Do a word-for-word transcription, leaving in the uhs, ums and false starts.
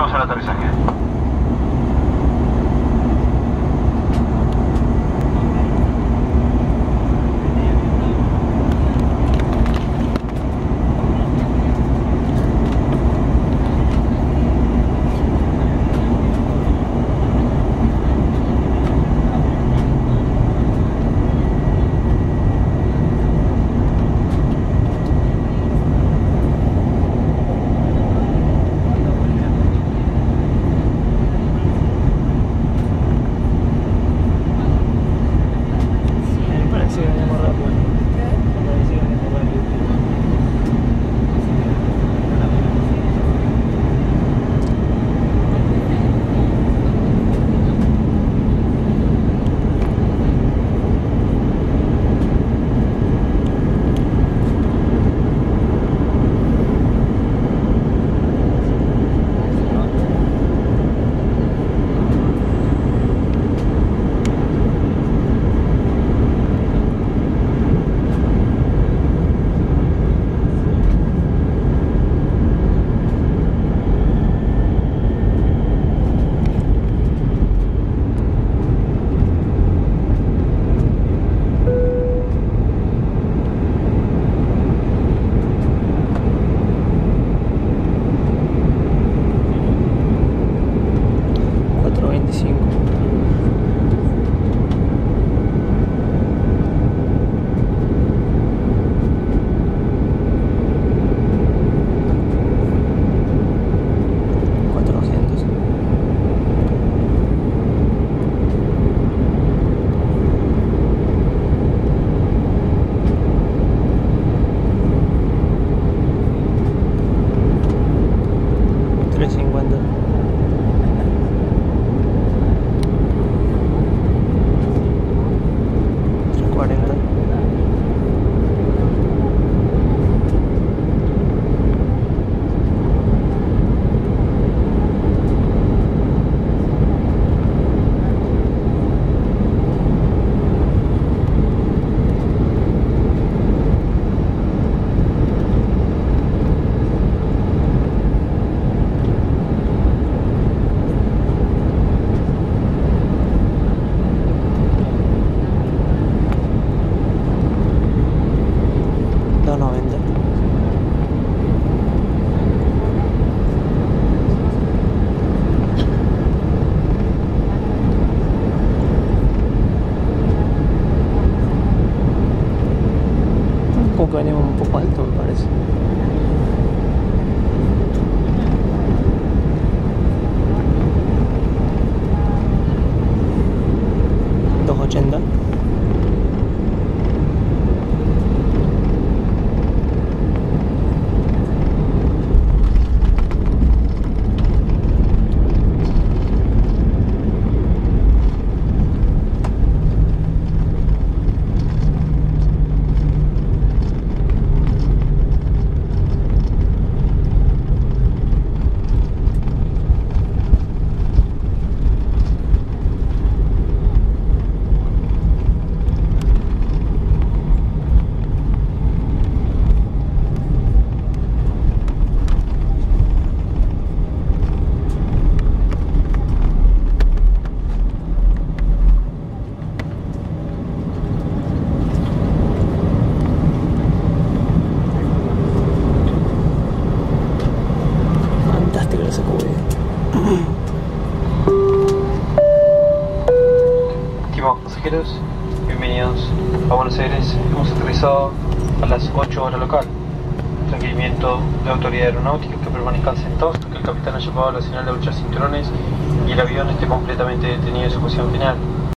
Positivos al aterrizaje. Bienvenidos a Buenos Aires. Hemos aterrizado a las ocho horas local. Requerimiento de autoridad aeronáutica que permanezcan sentados, que el capitán haya llamado a la señal de abrochar cinturones y el avión esté completamente detenido en su posición final.